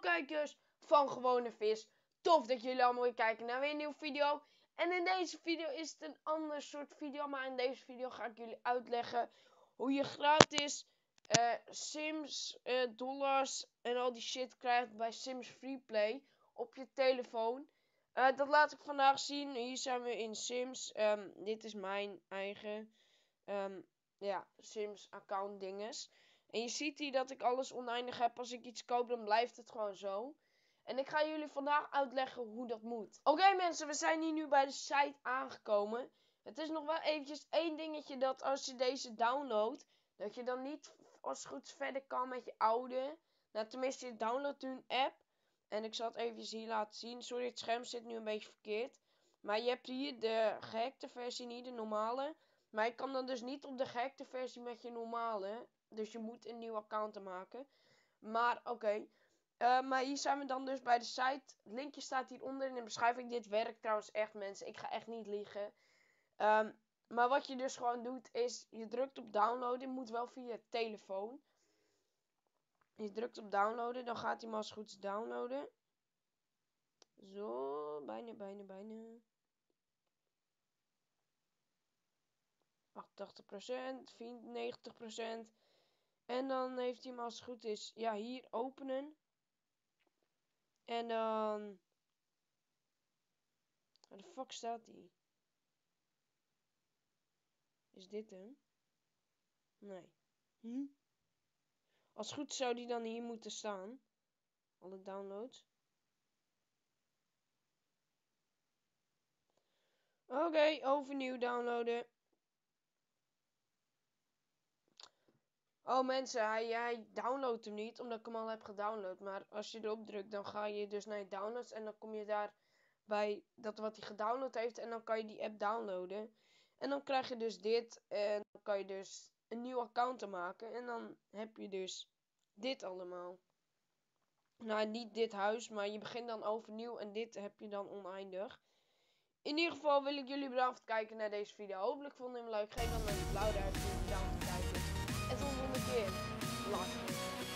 Hallo kijkers van Gewone Vis. Tof dat jullie allemaal weer kijken naar weer een nieuwe video. En in deze video is het een ander soort video. Maar in deze video ga ik jullie uitleggen hoe je gratis Sims dollars en al die shit krijgt bij Sims Freeplay op je telefoon. Dat laat ik vandaag zien. Hier zijn we in Sims. Dit is mijn eigen Sims account dinges. En je ziet hier dat ik alles oneindig heb. Als ik iets koop, dan blijft het gewoon zo. En ik ga jullie vandaag uitleggen hoe dat moet. Oké, mensen, we zijn hier nu bij de site aangekomen. Het is nog wel eventjes één dingetje dat als je deze downloadt, dat je dan niet als het goed is verder kan met je oude. Nou, tenminste, je downloadt nu een app. En ik zal het eventjes hier laten zien. Sorry, het scherm zit nu een beetje verkeerd. Maar je hebt hier de gehackte versie, niet de normale. Maar je kan dan dus niet op de gehackte versie met je normale. Dus je moet een nieuw account maken. Maar oké. Maar hier zijn we dan dus bij de site. Het linkje staat hieronder in de beschrijving. Dit werkt trouwens echt, mensen. Ik ga echt niet liegen. Maar wat je dus gewoon doet is, je drukt op downloaden. Moet wel via je telefoon. Je drukt op downloaden. Dan gaat hij maar als goed downloaden. Zo, bijna. 88%, 90%. En dan heeft hij hem als het goed is. Ja, hier openen. En dan. Waar de fuck staat hij? Is dit hem? Nee. Als het goed zou die dan hier moeten staan. Alle downloads. Oké, overnieuw downloaden. Oh mensen, hij downloadt hem niet, omdat ik hem al heb gedownload. Maar als je erop drukt, dan ga je dus naar je downloads. En dan kom je daar bij dat wat hij gedownload heeft. En dan kan je die app downloaden. En dan krijg je dus dit. En dan kan je dus een nieuw account maken. En dan heb je dus dit allemaal. Nou, niet dit huis, maar je begint dan overnieuw. En dit heb je dan oneindig. In ieder geval wil ik jullie bedankt voor het kijken naar deze video. Hopelijk vonden jullie hem leuk. Geef dan een blauw duimpje. Bedankt voor het kijken. En tot de volgende keer. Later.